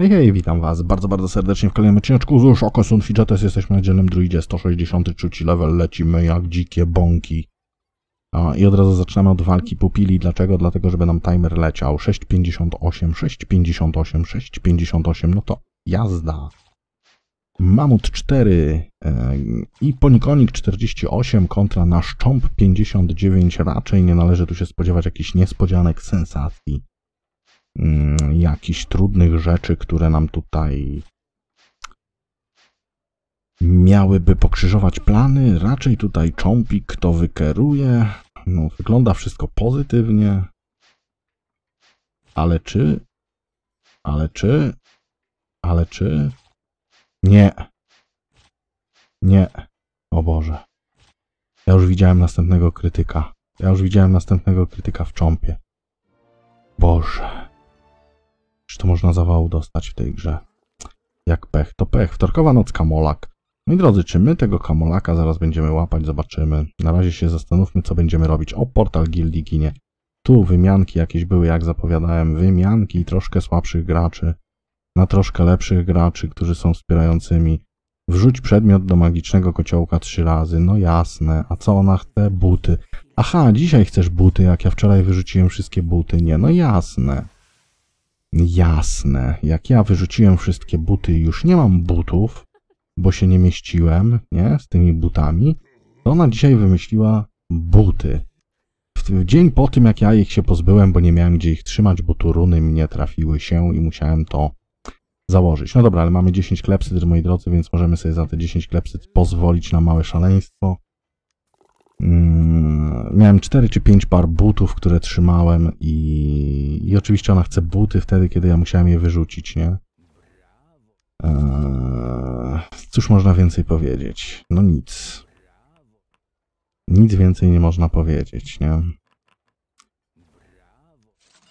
Hej, hej, witam was bardzo, bardzo serdecznie w kolejnym odcineczku z Shakes & Fidgetem. Jesteśmy na dzielnym druidzie, 163 level, lecimy jak dzikie bąki. I od razu zaczynamy od walki pupili. Dlaczego? Dlatego, żeby nam timer leciał. 6,58, 6,58, 6,58, no to jazda. Mamut 4 i Ponikonik 48 kontra na Szcząb 59. Raczej nie należy tu się spodziewać jakichś niespodzianek, sensacji. Jakichś trudnych rzeczy, które nam tutaj miałyby pokrzyżować plany. Raczej tutaj Cząpik to wykeruje. No, wygląda wszystko pozytywnie. Ale czy? Nie. Nie. O Boże. Ja już widziałem następnego krytyka. Ja już widziałem następnego krytyka w Cząpie. Boże. Czy to można zawału dostać w tej grze? Jak pech, to pech. Wtorkowa noc, kamolak. Moi drodzy, czy my tego kamolaka zaraz będziemy łapać? Zobaczymy. Na razie się zastanówmy, co będziemy robić. O, portal gildii ginie. Tu wymianki jakieś były, jak zapowiadałem. Wymianki troszkę słabszych graczy na troszkę lepszych graczy, którzy są wspierającymi. Wrzuć przedmiot do magicznego kociołka 3 razy. No jasne. A co ona chce? Buty. Aha, dzisiaj chcesz buty, jak ja wczoraj wyrzuciłem wszystkie buty. Nie, no jasne. Jasne, jak ja wyrzuciłem wszystkie buty i już nie mam butów, bo się nie mieściłem, nie, z tymi butami, to ona dzisiaj wymyśliła buty. W dzień po tym, jak ja ich się pozbyłem, bo nie miałem gdzie ich trzymać, bo tu runy mnie trafiły się i musiałem to założyć. No dobra, ale mamy 10 klepsydr, moi drodzy, więc możemy sobie za te 10 klepsydr pozwolić na małe szaleństwo. Miałem 4 czy 5 par butów, które trzymałem i oczywiście ona chce buty wtedy, kiedy ja musiałem je wyrzucić, nie? Cóż można więcej powiedzieć? No nic. Nic więcej nie można powiedzieć, nie?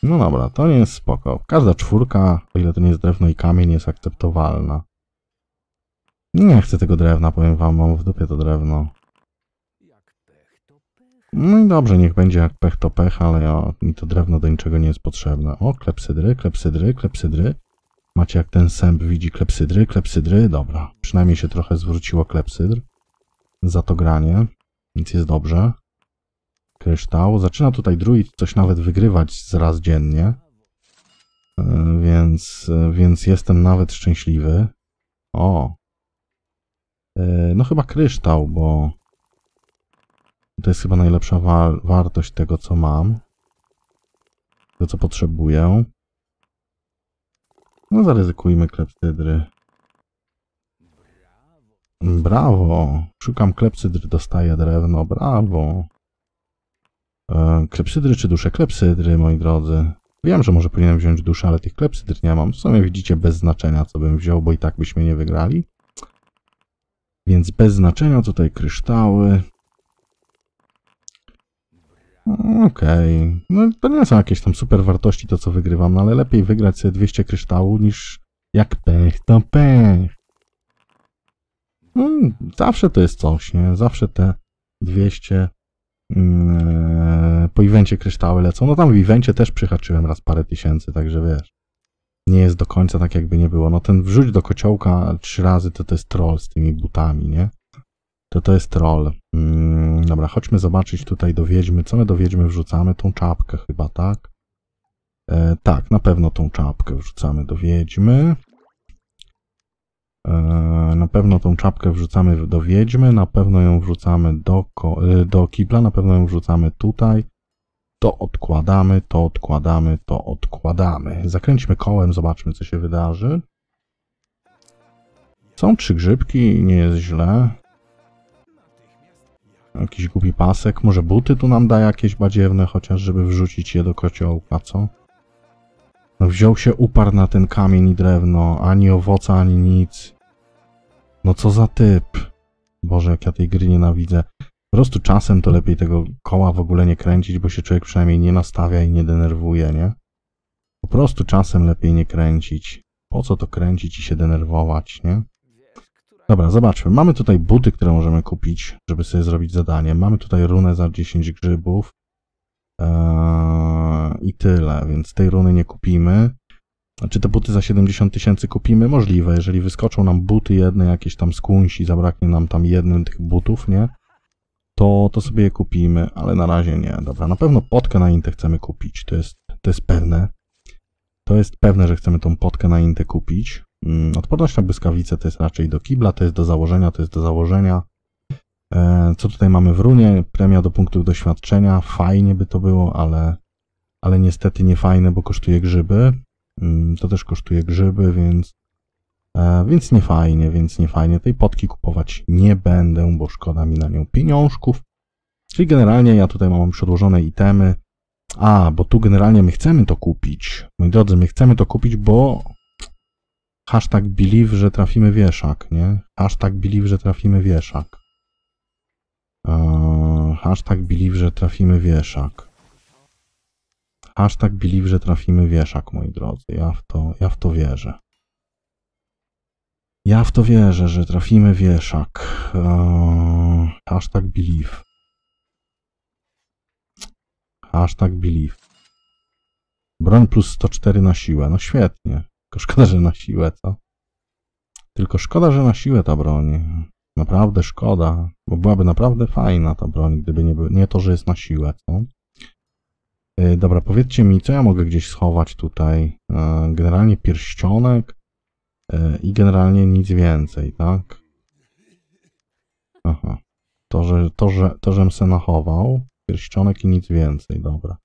No dobra, to nie jest spoko. Każda czwórka, o ile to nie jest drewno i kamień, jest akceptowalna. Nie chcę tego drewna, powiem wam, mam w dupie to drewno. No i dobrze, niech będzie jak pech to pech, ale mi to drewno do niczego nie jest potrzebne. O, klepsydry, klepsydry, klepsydry. Macie jak ten sęp widzi klepsydry, klepsydry. Dobra, przynajmniej się trochę zwróciło klepsydr za to granie, więc jest dobrze. Kryształ. Zaczyna tutaj druid coś nawet wygrywać raz dziennie, więc jestem nawet szczęśliwy. O, no chyba kryształ, bo... To jest chyba najlepsza wartość tego, co mam. Tego, co potrzebuję. No, zaryzykujmy klepsydry. Brawo! Szukam klepsydry, dostaję drewno. Brawo! Klepsydry czy dusze? Klepsydry, moi drodzy. Wiem, że może powinienem wziąć duszę, ale tych klepsydr nie mam. W sumie widzicie, bez znaczenia, co bym wziął, bo i tak byśmy nie wygrali. Więc bez znaczenia tutaj kryształy. Okej, no to nie są jakieś tam super wartości to, co wygrywam, no ale lepiej wygrać sobie 200 kryształu niż jak pech to pech. No, zawsze to jest coś, nie? Zawsze te 200 po evencie kryształy lecą. No tam w evencie też przyhaczyłem raz parę tysięcy, także wiesz, nie jest do końca tak, jakby nie było. No ten wrzuć do kociołka 3 razy to jest troll z tymi butami, nie? To jest troll. Dobra, chodźmy zobaczyć tutaj do wiedźmy. Co my do wiedźmy wrzucamy? Tą czapkę chyba, tak? Tak, na pewno tą czapkę wrzucamy do wiedźmy. Na pewno tą czapkę wrzucamy do wiedźmy. Na pewno ją wrzucamy do kibla. Na pewno ją wrzucamy tutaj. To odkładamy, to odkładamy, to odkładamy. Zakręćmy kołem, zobaczmy, co się wydarzy. Są 3 grzybki, nie jest źle. Jakiś głupi pasek. Może buty tu nam da jakieś badziewne, chociaż żeby wrzucić je do kociołka, co? No wziął się, uparł na ten kamień i drewno. Ani owoca, ani nic. No co za typ. Boże, jak ja tej gry nienawidzę. Po prostu czasem to lepiej tego koła w ogóle nie kręcić, bo się człowiek przynajmniej nie nastawia i nie denerwuje, nie? Po prostu czasem lepiej nie kręcić. Po co to kręcić i się denerwować, nie? Dobra, zobaczmy. Mamy tutaj buty, które możemy kupić, żeby sobie zrobić zadanie. Mamy tutaj runę za 10 grzybów. I tyle, więc tej runy nie kupimy. Czy te buty za 70 000 kupimy? Możliwe, jeżeli wyskoczą nam buty jedne jakieś tam z kunsi, zabraknie nam tam jednym tych butów, nie? To sobie je kupimy, ale na razie nie. Dobra, na pewno potkę na Intę chcemy kupić, to jest pewne. To jest pewne, że chcemy tą potkę na Intę kupić. Odporność na błyskawice to jest raczej do kibla, to jest do założenia, Co tutaj mamy w runie? Premia do punktów doświadczenia. Fajnie by to było, ale niestety nie fajne, bo kosztuje grzyby. To też kosztuje grzyby, więc nie fajnie, Tej potki kupować nie będę, bo szkoda mi na nią pieniążków. Czyli generalnie ja tutaj mam przedłożone itemy. A, bo tu generalnie my chcemy to kupić. Moi drodzy, my chcemy to kupić, bo hashtag believe, że trafimy wieszak, nie? Hashtag believe, że trafimy wieszak. Hashtag believe, że trafimy wieszak. Hashtag believe, że trafimy wieszak, moi drodzy. Ja w to wierzę. Ja w to wierzę, że trafimy wieszak. Hashtag believe. Hashtag believe. Broń plus 104 na siłę. No świetnie. Tylko szkoda, że na siłę, co? Tylko szkoda, że na siłę ta broń. Naprawdę szkoda, bo byłaby naprawdę fajna ta broń, gdyby nie to, że jest na siłę, co? Dobra, powiedzcie mi, co ja mogę gdzieś schować tutaj? Generalnie pierścionek i generalnie nic więcej, tak? Aha. To żem se nachował. Pierścionek i nic więcej, dobra.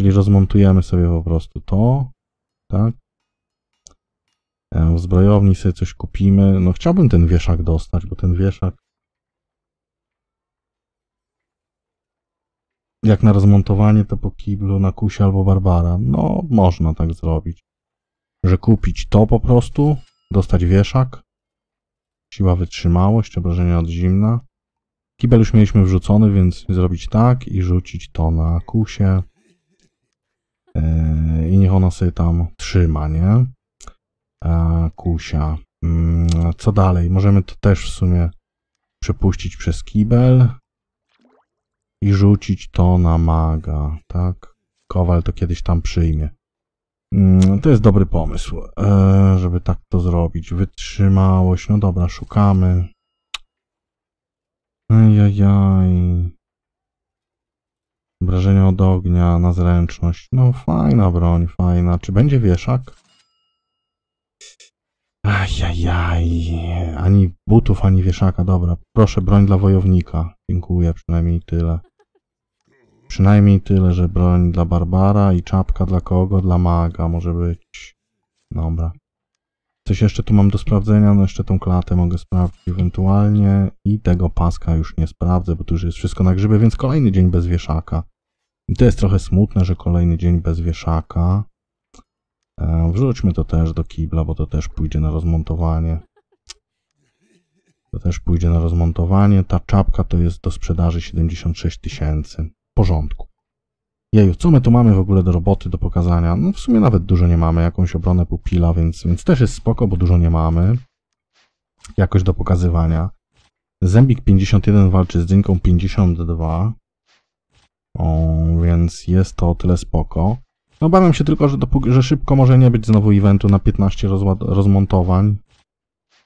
Czyli rozmontujemy sobie po prostu to, tak? W zbrojowni sobie coś kupimy. No chciałbym ten wieszak dostać, bo ten wieszak jak na rozmontowanie to po kiblu na Kusie albo Barbara. No można tak zrobić, że kupić to po prostu, dostać wieszak, siła wytrzymałość, obrażenia od zimna. Kibel już mieliśmy wrzucony, więc zrobić tak i rzucić to na Kusie. I niech ona sobie tam trzyma, nie? Kusia. Co dalej? Możemy to też w sumie przepuścić przez kibel i rzucić to na maga, tak? Kowal to kiedyś tam przyjmie. To jest dobry pomysł, żeby tak to zrobić. Wytrzymałość, no dobra, szukamy. Ajajaj. Obrażenia od ognia na zręczność. No fajna broń, fajna. Czy będzie wieszak? Ajajaj, ani butów, ani wieszaka, dobra, proszę, broń dla wojownika, dziękuję, przynajmniej tyle, że broń dla Barbara i czapka dla kogo? Dla maga, może być, dobra, coś jeszcze tu mam do sprawdzenia, no jeszcze tą klatę mogę sprawdzić ewentualnie i tego paska już nie sprawdzę, bo tu już jest wszystko na grzyby, więc kolejny dzień bez wieszaka i to jest trochę smutne, że kolejny dzień bez wieszaka. Wrzućmy to też do kibla, bo to też pójdzie na rozmontowanie. To też pójdzie na rozmontowanie. Ta czapka to jest do sprzedaży 76 000. W porządku. Jeju, co my tu mamy w ogóle do roboty, do pokazania? No w sumie nawet dużo nie mamy. Jakąś obronę pupila, więc też jest spoko, bo dużo nie mamy. Jakoś do pokazywania. Zębik 51 walczy z dynką 52. O, więc jest to o tyle spoko. No obawiam się tylko, że szybko może nie być znowu eventu na 15 rozmontowań.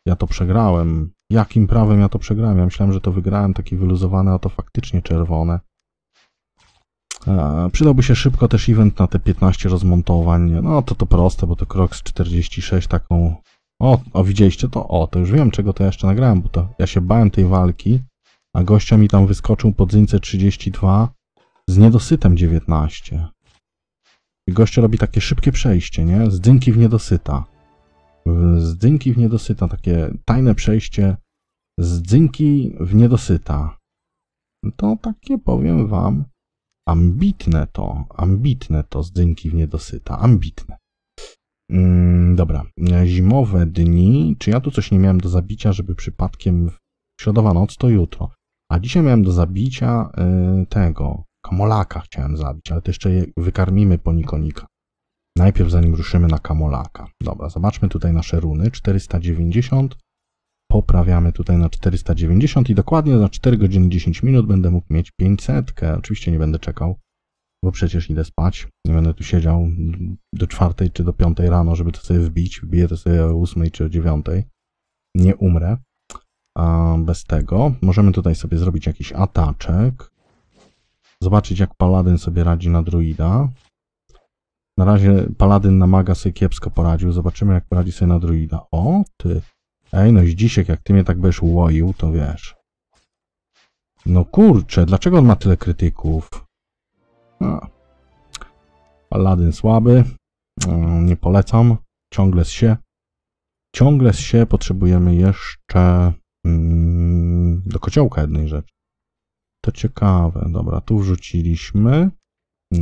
Ja to przegrałem. Jakim prawem ja to przegrałem? Ja myślałem, że to wygrałem, taki wyluzowany, a to faktycznie czerwone. Przydałby się szybko też event na te 15 rozmontowań. No to proste, bo to krok z 46 taką... O, widzieliście to? O, to już wiem, czego to ja jeszcze nagrałem, bo to ja się bałem tej walki, a gościa mi tam wyskoczył po dzyńce 32 z niedosytem 19. Gość robi takie szybkie przejście, nie? Z dynki w niedosyta. Z dynki w niedosyta. Takie tajne przejście z dynki w niedosyta. To takie, powiem wam, ambitne to. Ambitne to z dynki w niedosyta. Ambitne. Dobra. Zimowe dni. Czy ja tu coś nie miałem do zabicia, żeby przypadkiem... Środowa noc to jutro. A dzisiaj miałem do zabicia tego... Kamolaka chciałem zabić, ale to jeszcze wykarmimy ponikonika. Najpierw zanim ruszymy na kamolaka. Dobra, zobaczmy tutaj nasze runy. 490. Poprawiamy tutaj na 490 i dokładnie za 4 godziny 10 minut będę mógł mieć 500. Oczywiście nie będę czekał bo przecież idę spać, nie będę tu siedział do 4 czy do 5 rano, żeby to sobie wbić, wbiję to sobie o 8 czy o 9, nie umrę bez tego. Możemy tutaj sobie zrobić jakiś ataczek, zobaczyć jak paladyn sobie radzi na druida. Na razie paladyn na maga sobie kiepsko poradził, zobaczymy jak poradzi sobie na druida. O ty, ej no Zdzisiek, jak ty mnie tak będziesz łoił, to wiesz. No kurczę, dlaczego on ma tyle krytyków? A. Paladyn słaby, nie polecam, ciągle z się, potrzebujemy jeszcze do kociołka jednej rzeczy. To ciekawe, dobra, tu wrzuciliśmy,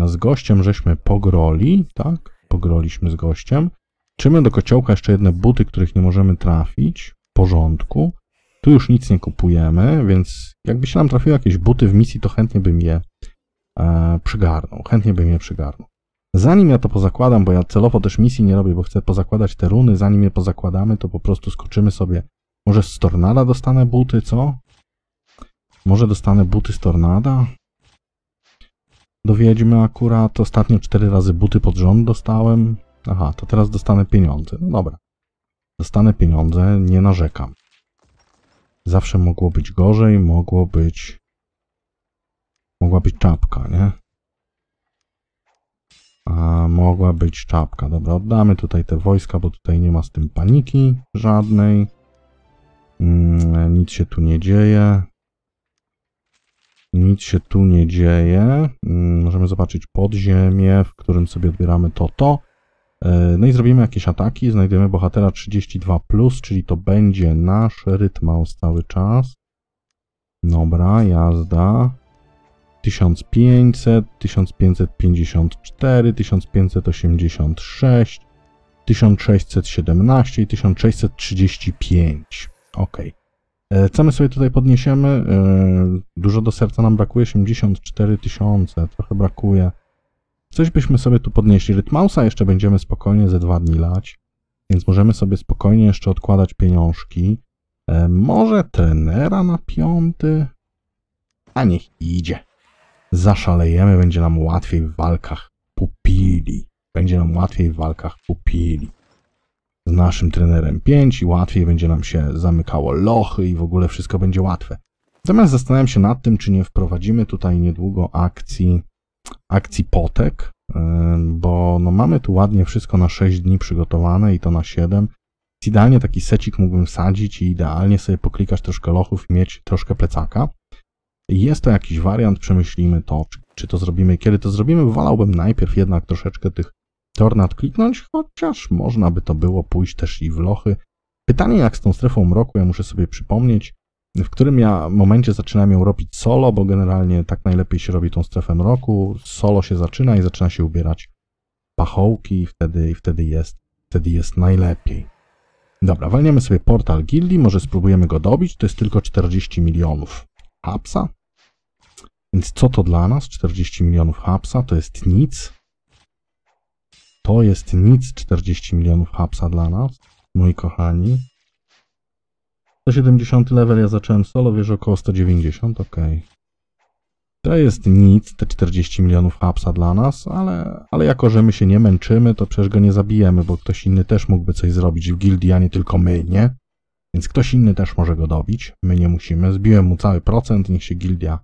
z gościem żeśmy pogroli, tak, pogroliśmy z gościem. Czymy do kociołka jeszcze jedne buty, których nie możemy trafić, w porządku. Tu już nic nie kupujemy, więc jakby się nam trafiły jakieś buty w misji, to chętnie bym je przygarnął. Zanim ja to pozakładam, bo ja celowo też misji nie robię, bo chcę pozakładać te runy, zanim je pozakładamy, to po prostu skoczymy sobie. Może z tornada dostanę buty, co? Może dostanę buty z tornada? Dowiedźmy akurat, ostatnio 4 razy buty pod rząd dostałem. Aha, to teraz dostanę pieniądze. No dobra. Dostanę pieniądze, nie narzekam. Zawsze mogło być gorzej, mogła być czapka, nie? A mogła być czapka. Dobra, oddamy tutaj te wojska, bo tutaj nie ma z tym paniki żadnej. Nic się tu nie dzieje. Możemy zobaczyć podziemie, w którym sobie odbieramy to. No i zrobimy jakieś ataki, znajdujemy bohatera 32+, czyli to będzie nasz rytmaus cały czas. Dobra, jazda. 1500, 1554, 1586, 1617 i 1635. Ok. Co my sobie tutaj podniesiemy? Dużo do serca nam brakuje, 84 000, trochę brakuje. Coś byśmy sobie tu podnieśli. Rytmausa jeszcze będziemy spokojnie ze 2 dni lać, więc możemy sobie spokojnie jeszcze odkładać pieniążki. Może trenera na 5? A niech idzie. Zaszalejemy, będzie nam łatwiej w walkach pupili. Z naszym trenerem 5 i łatwiej będzie nam się zamykało lochy i w ogóle wszystko będzie łatwe. Natomiast zastanawiam się nad tym, czy nie wprowadzimy tutaj niedługo akcji potek, bo no mamy tu ładnie wszystko na 6 dni przygotowane i to na 7. Idealnie taki secik mógłbym wsadzić i idealnie sobie poklikać troszkę lochów i mieć troszkę plecaka. Jest to jakiś wariant, przemyślimy to, czy to zrobimy. Kiedy to zrobimy, wolałbym najpierw jednak troszeczkę tych tornad kliknąć, chociaż można by to było pójść też i w lochy. Pytanie jak z tą strefą mroku, ja muszę sobie przypomnieć, w którym ja momencie zaczynam ją robić solo, bo generalnie tak najlepiej się robi tą strefę mroku. Solo się zaczyna i zaczyna się ubierać pachołki i wtedy jest najlepiej. Dobra, walniemy sobie portal gildii, może spróbujemy go dobić, to jest tylko 40 milionów hapsa. Więc co to dla nas? 40 milionów hapsa to jest nic. 40 milionów hapsa dla nas, moi kochani. 170 level, ja zacząłem solo, wiesz, około 190, ok. To jest nic, te 40 milionów hapsa dla nas, ale jako, że my się nie męczymy, to przecież go nie zabijemy, bo ktoś inny też mógłby coś zrobić w gildii, a nie tylko my, nie? Więc ktoś inny też może go dobić, my nie musimy. Zbiłem mu cały procent, niech się gildia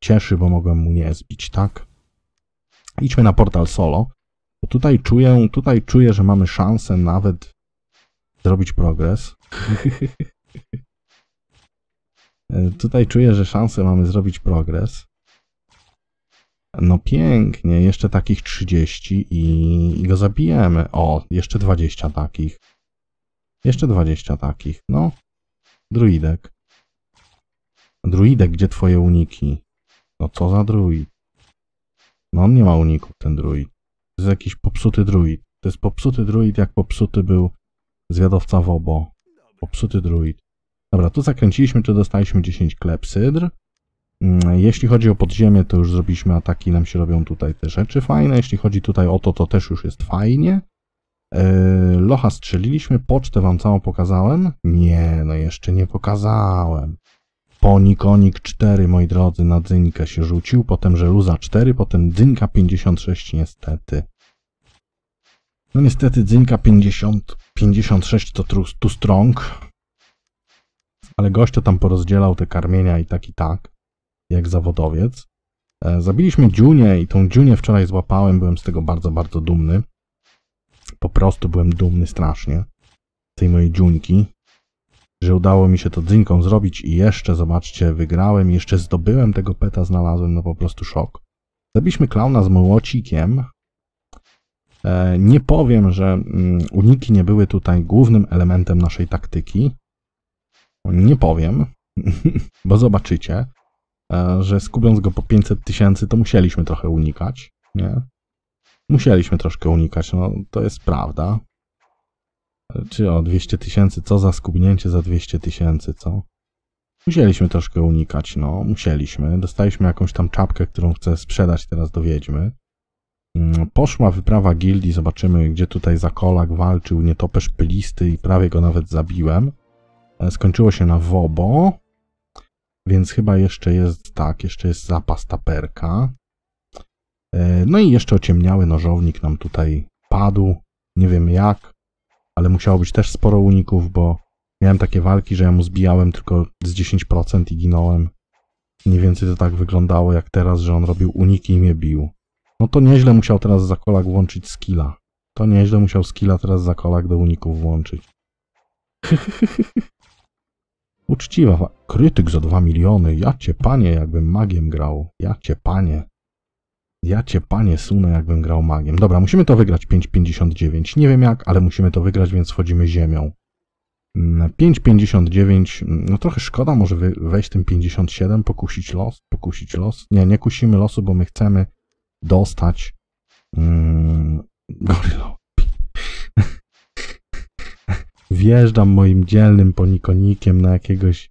cieszy, bo mogłem mu nie zbić, tak? Idźmy na portal solo, bo tutaj czuję, że mamy szansę nawet zrobić progres. Tutaj czuję, że szansę mamy zrobić progres. No pięknie, jeszcze takich 30 i go zabijemy. O, jeszcze 20 takich. No. Druidek. Gdzie twoje uniki? No co za druid? No on nie ma uników, ten druid. To jest jakiś popsuty druid. To jest popsuty druid, jak popsuty był zwiadowca Wobo. Popsuty druid. Dobra, tu zakręciliśmy, czy dostaliśmy 10 klepsydr. Jeśli chodzi o podziemie, to już zrobiliśmy ataki, nam się robią tutaj te rzeczy fajne. Jeśli chodzi tutaj o to, to też już jest fajnie. Locha strzeliliśmy, pocztę wam całą pokazałem? Nie, no jeszcze nie pokazałem. Ponikonik 4, moi drodzy, na dynkę się rzucił, potem żeluza 4, potem dynka 56, niestety. No niestety dynka 56 to too strong, ale gościa tam porozdzielał te karmienia i tak, jak zawodowiec. Zabiliśmy dziunię i tą dziunię wczoraj złapałem, byłem z tego bardzo, bardzo dumny. Po prostu byłem dumny strasznie tej mojej dziuńki, że udało mi się to dynką zrobić i jeszcze, zobaczcie, wygrałem, jeszcze zdobyłem tego peta, znalazłem, no po prostu szok. Zabiliśmy klauna z młocikiem. Nie powiem, że uniki nie były tutaj głównym elementem naszej taktyki. Nie powiem, bo zobaczycie, że skubiąc go po 500 000, to musieliśmy trochę unikać, nie? Musieliśmy troszkę unikać, no to jest prawda. Czy o 200 000, co za skubnięcie za 200 000, co? Musieliśmy troszkę unikać, no musieliśmy. Dostaliśmy jakąś tam czapkę, którą chcę sprzedać teraz do wiedźmy. Poszła wyprawa gildii, zobaczymy, gdzie tutaj Zakolak walczył, nietoperz pylisty i prawie go nawet zabiłem. Skończyło się na Wobo, więc chyba jeszcze jest, tak, jeszcze jest zapas taperka. No i jeszcze ociemniały nożownik nam tutaj padł, nie wiem jak, ale musiało być też sporo uników, bo miałem takie walki, że ja mu zbijałem tylko z 10% i ginąłem. Mniej więcej to tak wyglądało jak teraz, że on robił uniki i mnie bił. No to nieźle musiał teraz Zakolak włączyć skilla. To nieźle musiał skilla teraz Zakolak do uników włączyć. Uczciwa. Krytyk za 2 miliony. Ja cię, panie, jakbym magiem grał. Ja cię, panie. Ja cię, panie, sunę, jakbym grał magiem. Dobra, musimy to wygrać. 5,59. Nie wiem jak, ale musimy to wygrać, więc wchodzimy ziemią. 5,59. No trochę szkoda, może wejść tym 57, pokusić los. Pokusić los. Nie, nie kusimy losu, bo my chcemy dostać gorylopi. Wjeżdżam moim dzielnym ponikonikiem na jakiegoś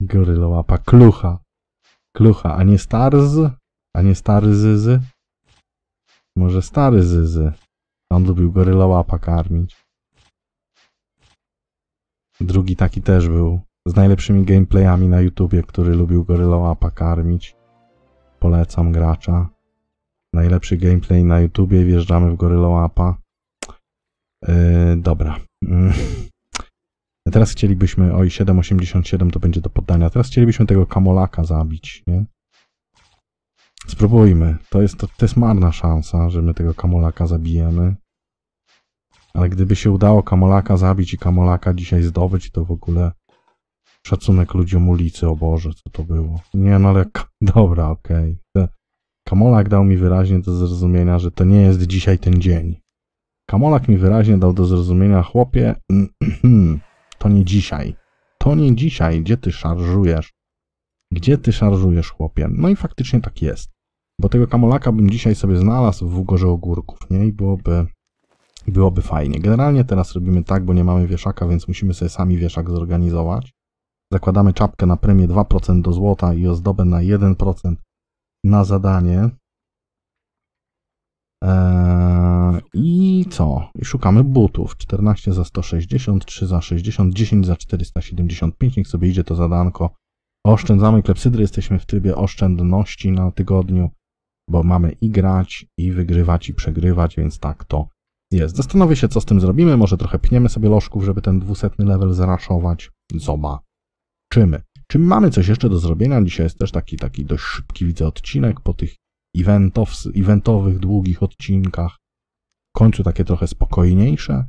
gorylołapa. Klucha. Klucha. A nie Starz? A nie stary Zyzy? Może stary Zyzy? On lubił gorylołapa karmić. Drugi taki też był. Z najlepszymi gameplayami na YouTubie, który lubił gorylołapa karmić. Polecam gracza. Najlepszy gameplay na YouTubie, wjeżdżamy w gorylołapa. Dobra. Teraz chcielibyśmy... Oj, 7,87 to będzie do poddania. Teraz chcielibyśmy tego kamolaka zabić, nie? Spróbujmy. To jest marna szansa, że my tego kamolaka zabijemy. Ale gdyby się udało kamolaka zabić i kamolaka dzisiaj zdobyć, to w ogóle szacunek ludziom ulicy, o Boże, co to było. Nie, no ale... Dobra, okej. Okay. Kamolak dał mi wyraźnie do zrozumienia, że to nie jest dzisiaj ten dzień. Kamolak mi wyraźnie dał do zrozumienia, chłopie, to nie dzisiaj. To nie dzisiaj, gdzie ty szarżujesz? Gdzie ty szarżujesz, chłopie? No i faktycznie tak jest. Bo tego kamolaka bym dzisiaj sobie znalazł w Ugorze Ogórków, nie? I byłoby fajnie. Generalnie teraz robimy tak, bo nie mamy wieszaka, więc musimy sobie sami wieszak zorganizować. Zakładamy czapkę na premię 2% do złota i ozdobę na 1% na zadanie. I co? I szukamy butów. 14 za 160, 3 za 60, 10 za 475. Niech sobie idzie to zadanko. Oszczędzamy klepsydry, jesteśmy w trybie oszczędności na tygodniu, bo mamy i grać, i wygrywać, i przegrywać, więc tak to jest. Zastanowię się, co z tym zrobimy. Może trochę pniemy sobie lożków, żeby ten 200 level zraszować. Zobaczymy. Czy mamy coś jeszcze do zrobienia? Dzisiaj jest też taki dość szybki, widzę, odcinek po tych eventowych, długich odcinkach. W końcu takie trochę spokojniejsze.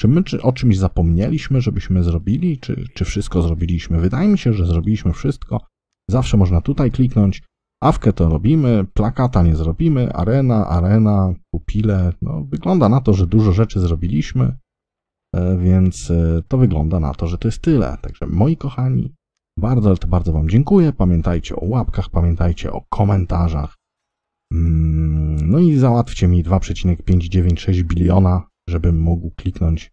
Czy my o czymś zapomnieliśmy, żebyśmy zrobili, czy wszystko zrobiliśmy? Wydaje mi się, że zrobiliśmy wszystko. Zawsze można tutaj kliknąć. Awkę to robimy, plakata nie zrobimy, arena, pupile. No, wygląda na to, że dużo rzeczy zrobiliśmy, więc to wygląda na to, że to jest tyle. Także moi kochani, bardzo, ale to bardzo wam dziękuję. Pamiętajcie o łapkach, pamiętajcie o komentarzach. No i załatwcie mi 2,596 biliona, żebym mógł kliknąć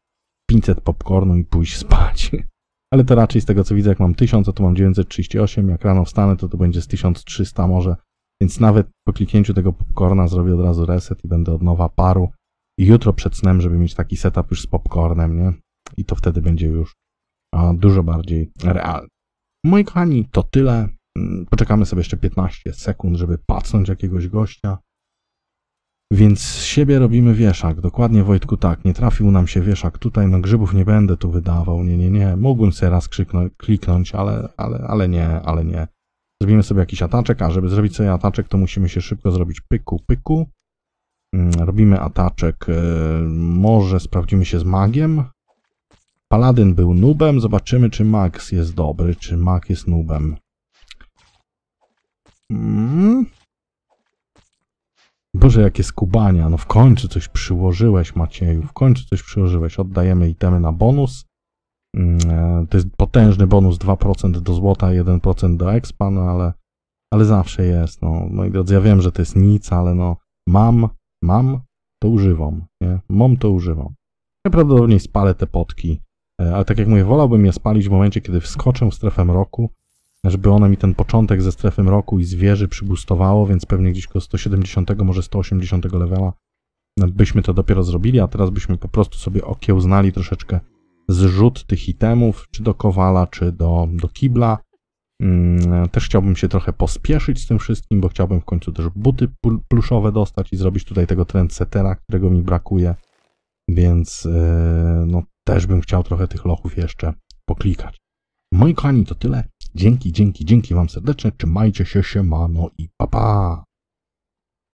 500 popcornu i pójść spać. Ale to raczej z tego, co widzę, jak mam 1000, a tu mam 938, jak rano wstanę, to będzie z 1300 może. Więc nawet po kliknięciu tego popcorna zrobię od razu reset i będę od nowa paru. I jutro przed snem, żeby mieć taki setup już z popcornem, nie? I to wtedy będzie już dużo bardziej realne. Moi kochani, to tyle. Poczekamy sobie jeszcze 15 sekund, żeby pacnąć jakiegoś gościa. Więc z siebie robimy wieszak. Dokładnie, Wojtku, tak. Nie trafił nam się wieszak tutaj. No grzybów nie będę tu wydawał. Nie, nie, nie. Mógłbym sobie raz kliknąć, ale nie. Zrobimy sobie jakiś ataczek, a żeby zrobić sobie ataczek, to musimy się szybko zrobić pyku, pyku. Robimy ataczek. Może sprawdzimy się z magiem. Paladyn był nubem. Zobaczymy, czy mag jest dobry, czy mag jest nubem. Boże, jakie skubania. No w końcu coś przyłożyłeś, Macieju. W końcu coś przyłożyłeś. Oddajemy itemy na bonus. To jest potężny bonus. 2% do złota, 1% do expa, no ale zawsze jest. No. Moi drodzy, ja wiem, że to jest nic, ale no mam, to używam. Nie? Mam, to używam. Ja prawdopodobnie spalę te potki. Ale tak jak mówię, wolałbym je spalić w momencie, kiedy wskoczę w strefę mroku, żeby ona mi ten początek ze strefy mroku i zwierzy przybustowało, więc pewnie gdzieś koło 170, może 180 levela byśmy to dopiero zrobili, a teraz byśmy po prostu sobie okiełznali troszeczkę zrzut tych itemów, czy do kowala, czy do kibla. Też chciałbym się trochę pospieszyć z tym wszystkim, bo chciałbym w końcu też buty pluszowe dostać i zrobić tutaj tego trendsetera, którego mi brakuje, więc no, też bym chciał trochę tych lochów jeszcze poklikać. Moi kochani, to tyle. Dzięki wam serdecznie, trzymajcie się, siemano i pa pa!